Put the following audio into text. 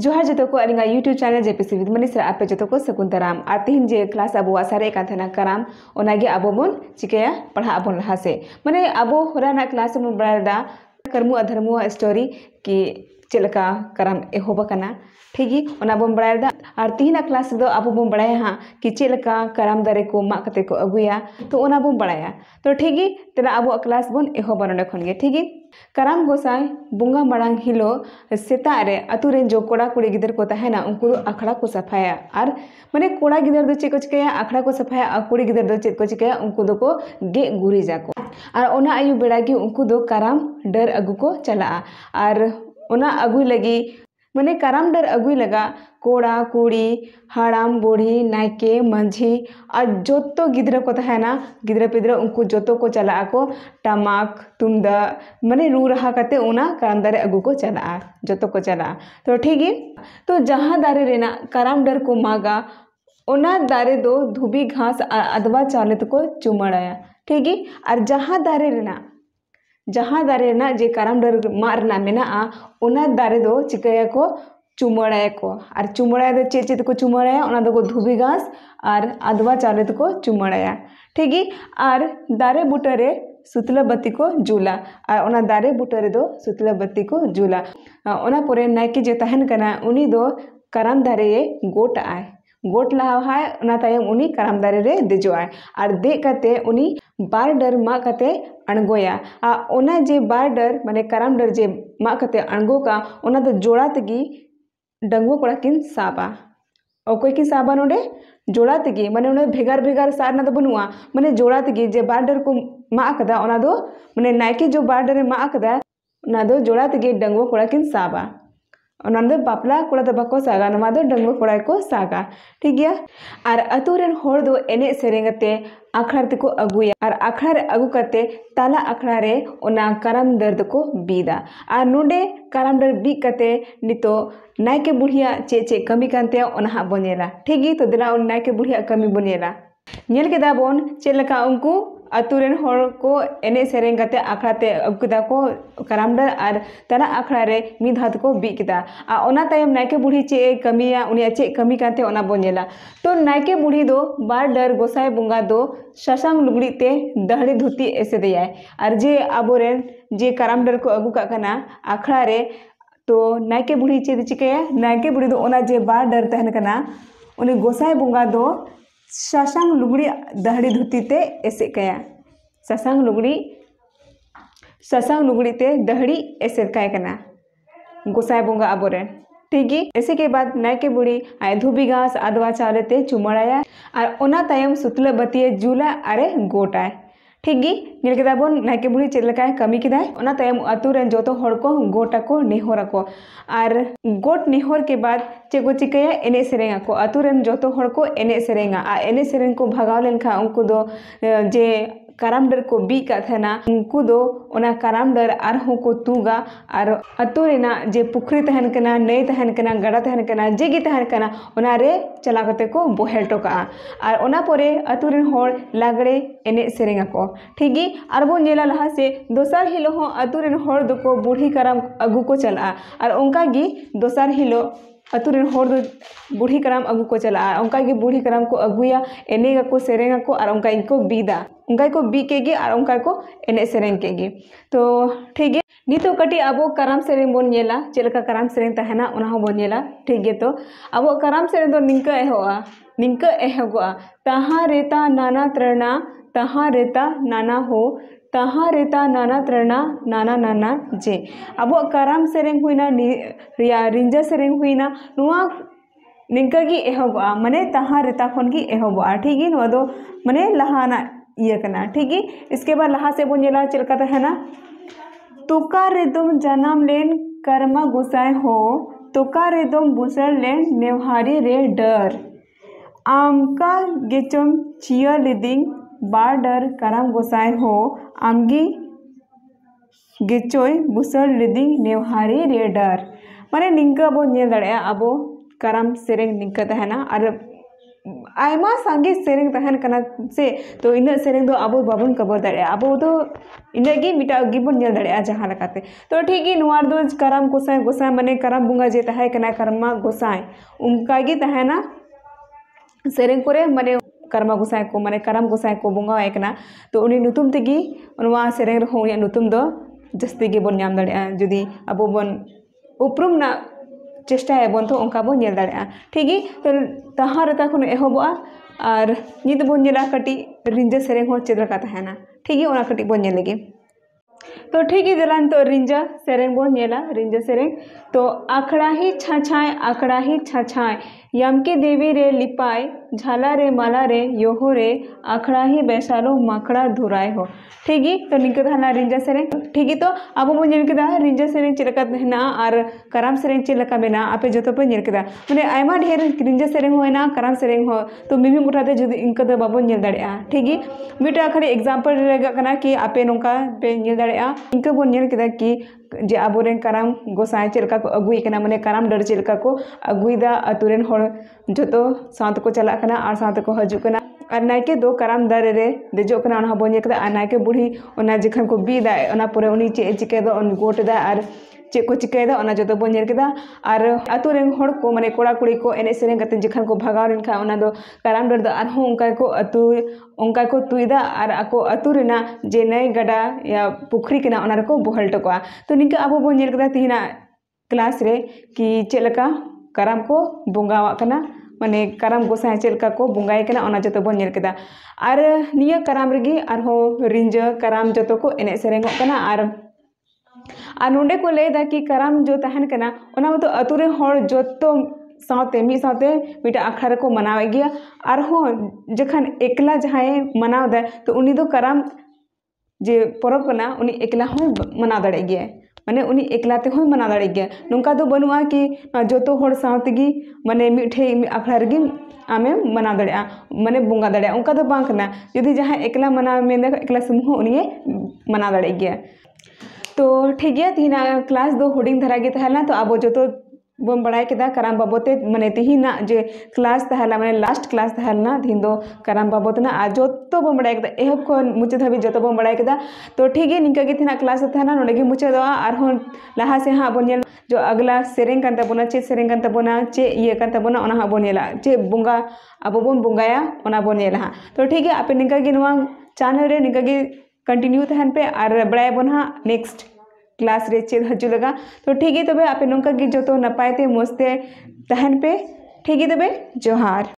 जोहार जो को YouTube channel JPC with Manish आपे जो को सगुन दाराम और तीन जे क्लास अब सारे करम अब बन चिकाया पढ़ा बन लहा से माने अब हरा क्लास बन बड़ा कर्मु अधर्मु स्टोरी कि चलका करम एहबना ठीक बन बड़ा और तीन क्लास अब बन बड़ा हाँ कि चलका करम दारे को मागते को अगुया तो बन बड़ा तो ठीक तेना अब क्लास बन एहबा ना खनगे ठीक करम गोसाई बंगा मांग हिलो सेतारे अतुरे जो कोड़ा कुड़ी गिदर को तहना उनको अखड़ा को सफाया और माने कोड़ा गिदर दो चेक को चिकाया अखड़ा को सफाया और कुड़ी गिदर दो चेक को चिकाया उनको दो को गे गुरीजा को और ओना आयु बेड़ा गे उनको दो करम डर अगु को चला और ओना अगु लगी माने करम डर अगुई लगा कोड़ा कुड़ी हाड़ाम बुढ़ी नायके मांझी और जो गिद्रा को तहना गिद्रा पिद्रा उनको जो को चला को टमाक तुमदा माने रू रहा करते उना करम दारे अगु को चला जो को चला तो ठीक है तो जहाँ दारे रेना करम डर को मागा ओना दारे दो धुबी घास अदवा चावल को चुमड़ाया ठीक है और जहाँ दारे ना जे करम डर मार ना मेना ओना दारे दो चिकाया को चुमड़ाया को और चुमड़ाया दो चेद चेद को चुमड़ाया ओना दो धुबी घास और अदवा चावल को चुमड़ाया ठीक है और दारे बुटा रे सुतला बत्ती को जुला और ओना दारे बुटा रे दो सुतला बत्ती को जुला ओना परे नायके जे तहन कना उनी दो करम दारे गोट आए गोट लहा है करम दारे रे देजो आए और देख करते उनी बार डर मा कते अणगोया ओना जे बार डर माने करम डर जे मा कते अणगो का ओना तो जोड़ा तगी डंगो कोड़ा किन साबा ओकोई किन साबा नोडे जोड़ा तगी माने उन्हें भेगार भेगार सार ना तो बनुआ माने जोड़ा तगी जे बार डर को मा कदा ओना दो माने नायके जो बार डर मा कदा ओना दो जोड़ा तगी डंगो कोड़ा किन साबा ᱚᱱᱟᱫᱚ ᱵᱟᱯᱞᱟ ᱠᱚᱲᱟ ᱫᱚ ᱵᱟᱠᱚ ᱥᱟᱜᱟ ᱱᱚᱣᱟ ᱫᱚ ᱰᱟᱺᱜᱩᱣᱟᱹ ᱠᱚᱲᱟ ᱠᱚ ᱥᱟᱜᱟ ᱴᱷᱤᱠ ᱜᱮᱭᱟ ᱟᱨ ᱟᱛᱩ ᱨᱮᱱ ᱦᱚᱲ ᱫᱚ ᱮᱱᱮᱡ ᱥᱮᱨᱮᱧ ᱠᱟᱛᱮ ᱟᱠᱷᱲᱟ ᱛᱮᱠᱚ ᱟᱹᱜᱩᱭᱟ ᱟᱨ ᱟᱠᱷᱲᱟ ᱨᱮ ᱟᱹᱜᱩ ᱠᱟᱛᱮ ᱛᱟᱞᱟ ᱟᱠᱷᱲᱟ ᱨᱮ ᱚᱱᱟ ᱠᱟᱨᱟᱢ ᱰᱟᱹᱨ ᱫᱚᱠᱚ ᱵᱤᱫᱟ ᱟᱨ ᱱᱚᱰᱮ ᱠᱟᱨᱟᱢ ᱰᱟᱹᱨ ᱵᱤᱫ ᱠᱟᱛᱮ ᱱᱤᱛᱚᱜ ᱱᱟᱭᱠᱮ ᱵᱩᱲᱦᱤᱭᱟᱜ ᱪᱮᱫ ᱪᱮᱫ ᱠᱟᱹᱢᱤ ᱠᱟᱱ ᱛᱟᱭᱟ ᱚᱱᱟ ᱦᱟᱸᱜ ᱵᱚᱱ ᱧᱮᱞᱟ ᱴᱷᱤᱠ ᱜᱮᱭᱟ ᱛᱚ ᱫᱮᱞᱟ ᱚᱱᱟ ᱱᱟᱭᱠᱮ ᱵᱩᱲᱦᱤᱭᱟᱜ ᱠᱟᱹᱢᱤ ᱵᱚᱱ ᱧᱮᱞᱟ ᱧᱮᱞ ᱠᱮᱫᱟ ᱵᱚᱱ ᱪᱮᱫ ᱞᱮᱠᱟ ᱩᱱᱠᱩ अतु रेन होड़ को एने सेरेंग करते आखड़ा ते अगुदा को करम डर और तना आखड़ा रे मिद हाथ को बीक किदा आ ओना तायम नायके बुढ़ी चे कमिया उनिया चे कमी कांते ओना बोनेला तो नायके बुढ़ी दो बार डर गोसाई बुंगा दो शशांग लुगड़ी ते दहड़ी धुती ऐसे दिया और जे आबो रेन जे करम डर को अगु का कना आखड़ा रे तो नायके बुढ़ी चे चिकाया नायके बुढ़ी दो ओना जे बार डर तहन कना उनी गोसाई बुंगा दो सासंग लुगड़ी दहड़ी धुती ते ऐसे कया सासंग लुगड़ी ते दहड़ी ऐसे काय कना गोसाई बंगा अबोरे ठीक है ऐसे के बाद नायके बुढ़ी आए धुबी घास अदवा चावल ते चुमड़ाया और ओना तायम सुतला बतिये जुला अरे गोटाय ठीक है नेल केदा बोन नायके बुढ़ी चेद लकाय कमी केदाय ओना तायम अतु रेन जोतो हड़ को गोटा को नेहोर को और गोट नेहोर के बाद चेको चिकाया एने सेरेंगा को अतु रेन जोतो हड़ को एने सेरेंगा आ एने सेरेंग को भगाव लेन खा उनको दो जे करम डर को बी का था ना उनको दो ओना करम डर आर हो को तुगा और अतु रेना जे पुखरी तहन कना नई तहन कना गड़ा तहन कना जेगी तहन कना ओना रे चला करते को बोहेल टोका और ओना परे अतु रेन होड़ लागड़े एने सेरेंगा को ठीक है और बो नेला लहा से दोसर हिलो हो अतु रेन होड़ दो को बूढ़ी करम अगु को चला और उनका गी दोसर हिलो अतु रेन होड़ दो बूढ़ी करम अगु को चला उनका गी बूढ़ी करम को अगुया एनेगा को सेरेंगा को और उनका इनको बीदा उनका को बी के और उनका को एने सेरेंग के तो ठीक है नितो कटी अब करम सेरेंग बन नेला चेलका करम सेरेंग तहना ओना हो बन नेला ठीक है तो अब करम सेरेंग दो निंका एहोआ निंका एहोआ तहां रेता नाना तरणा तहां रेता नाना हो तहां रेता नाना तरणा नाना नाना जे अब करम सेरेंग हुईना या रिंजा सेरेंग हुईना नुआ निंका गी एहोआ माने तहां रेता खन गी एहोआ ठीक है नुआ दो माने लहाना ये करना ठीक है इसके बाद लहा से बोन ये चलका है ना तुका रेदम जन्म लेन कर्मा गोसाई हो तुका रेदम बुसर लेन नेवहारी रे डर आमका गेचम चियर लिदिंग बार डर करम गोसाई हो आमगी गेचोय बुसर लिदिंग नेवहारी रे डर माने निंका बोन ये दड़े अब करम सेरेंग निंका है ना और संगे सेरें तहन कना से तो इना सेरें दो अब बाबन कवर दाड़े अब दो इनगे मिटा गिबन नेल दाड़े जहां लकाते तो ठीक है नोआर दो करम गोसाई गोसाई माने करम बुंगा जे तहे कना करमा गोसाई उनका गे तहेना सेरें करे माने करमा गोसाई को माने करम गोसाई को बुंगा एकना तो उनी नुतुम तेगी नोआ सेरें रहो उनी नुतुम दो जस्ती गे बन नाम दाड़े जदी अब बन उपरुम ना चेष्टाय बन तो उनका बो नेल दाड़े ठीक है तो तहां रता खन एहबोआ और नित बन कटी रिंजा सेरें हो चेद लका तहेना ठीक है ओना कटी बन नेल लगे तो ठीक है जला तो रिंजा सेरें बो नेला रिंजा सेरें तो आखड़ा ही छाछाय यम के देवी रे लिपाय झाला रे माला रे योहो रे आखड़ा ही बैसालो माखड़ा धुराय हो ठीक है तो निका तहना रिंजा सेरें ठीक है तो अब बो नेल केदा रिंजा सेरें चेद लका तहेना और करम सेरें चेद लका मेना आपे जतो पे नेल केदा माने आयमा ढेर रिंजा सेरें होयना करम सेरें हो तो मिमी मुठाते जदी इनका दा बाबो नेल दाड़ेया ठीक है मिटा खड़ी एग्जांपल रेगा कना कि आपे नोंका पे नेल दाड़ेया इनका बो नेल केदा कि जे अब करम गोसाई चेद लका को अगुई कना माने करम डर चेद लका को अगुईदा अतुरेन होड़ जो साथ को चला कना और साथ को हजूकना और नायके दो करम दर रे देजो कना उना बोन एकदा और नायके बुढ़ी उना जखन को बीदा उना पुरे उनी चे चिके दो उन गोटदा और चे को चिके दो उना जो बोन एकदा और अतु रेंग होड़ को माने कोड़ा कुड़ी को एने सेरेंग कते जखन को भगाव रेन खा उना दो करम दर दो और हो उनका को अतु उनका को तुईदा और आको अतु रेना जे नई गडा या पुखरी कना उना को बोहल टकोआ तो निका अब बोन एकदा तीना क्लास रे कि चेलका करम को बुंगावा कना माने करम गोसाई चेलका को बुंगाय कना ओना जतो बन नेल केदा और निया करम रेगी और हो रिंजा करम जतो को एने सेरेंग कना और नोंडे को लेदा कि करम जो तहन कना ओना मतो अतुरे होड़ जतो साथे मी साथे मिटा अखर को मनावे गिया और हो जखन एकला जहाए मनाव दे तो उनी दो करम जे परब कना उनी एकला हो मना दड़े गिया माने उनी एकलाते होय मना दाड़े गे नोंका दो बनुआ कि जोतो होड़ सावतेगी माने मिठे अखड़ा रेगी आमे मना दाड़े माने बुंगा दाड़े उनका दो बांग ना यदि जहां एकला मना मेंदा एकला समूह उनी मना दाड़े गे तो ठीक है तीना क्लास दो होडिंग धरा गे तहला तो अब जोतो बम बड़ाय केदा करम बाबते माने तीना जे क्लास तहला माने लास्ट क्लास तहलना दिन दो करम बाबतना आ जोतो बम बड़ाय केदा एहब को मुचद हबी जोतो बम बड़ाय केदा तो ठीक है निका के तीना क्लास तहना नोडे के मुचद आर हो लहा से हां बन जो अगला सेरेंग कन तबोना चे सेरेंग कन तबोना चे ये कन तबोना ओना हां बनेला चे बुंगा अब बम बुंगाया ओना बनेला तो ठीक है आपे निका के नवा चैनल रे निका के कंटिन्यू तहन पे आर बड़ाय बना नेक्स्ट क्लास रे चेद हजू लगा तो ठीक है तबे आपे नोंका के जो तो नपायते मोस्ते तहन पे ठीक है तबे जोहार।